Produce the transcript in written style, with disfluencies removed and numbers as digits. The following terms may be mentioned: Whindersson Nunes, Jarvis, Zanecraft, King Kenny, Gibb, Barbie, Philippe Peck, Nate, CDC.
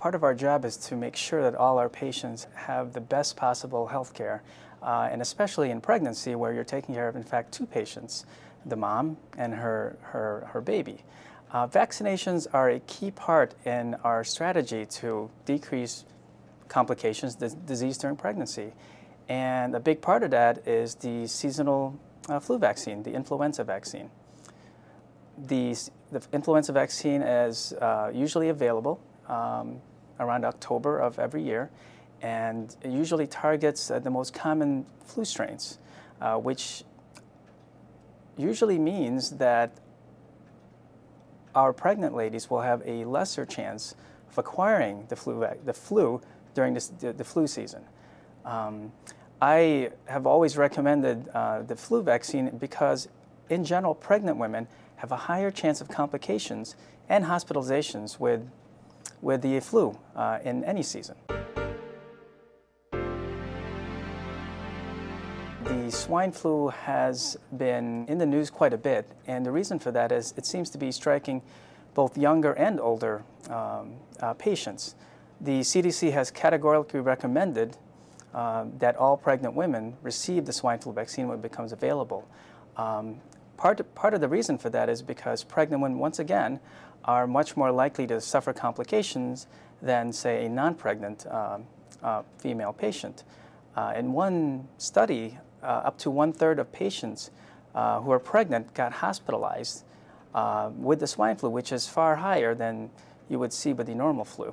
Part of our job is to make sure that all our patients have the best possible health care, and especially in pregnancy where you're taking care of, in fact, two patients, the mom and her baby. Vaccinations are a key part in our strategy to decrease complications, disease during pregnancy. And a big part of that is the seasonal flu vaccine, the influenza vaccine. The influenza vaccine is usually available around October of every year, and it usually targets the most common flu strains, which usually means that our pregnant ladies will have a lesser chance of acquiring the flu during the flu season. I have always recommended the flu vaccine because, in general, pregnant women have a higher chance of complications and hospitalizations with the flu in any season. The swine flu has been in the news quite a bit, and the reason for that is it seems to be striking both younger and older patients. The CDC has categorically recommended that all pregnant women receive the swine flu vaccine when it becomes available. Part of the reason for that is because pregnant women, once again, are much more likely to suffer complications than, say, a non-pregnant female patient. In one study, up to 1/3 of patients who are pregnant got hospitalized with the swine flu, which is far higher than you would see with the normal flu.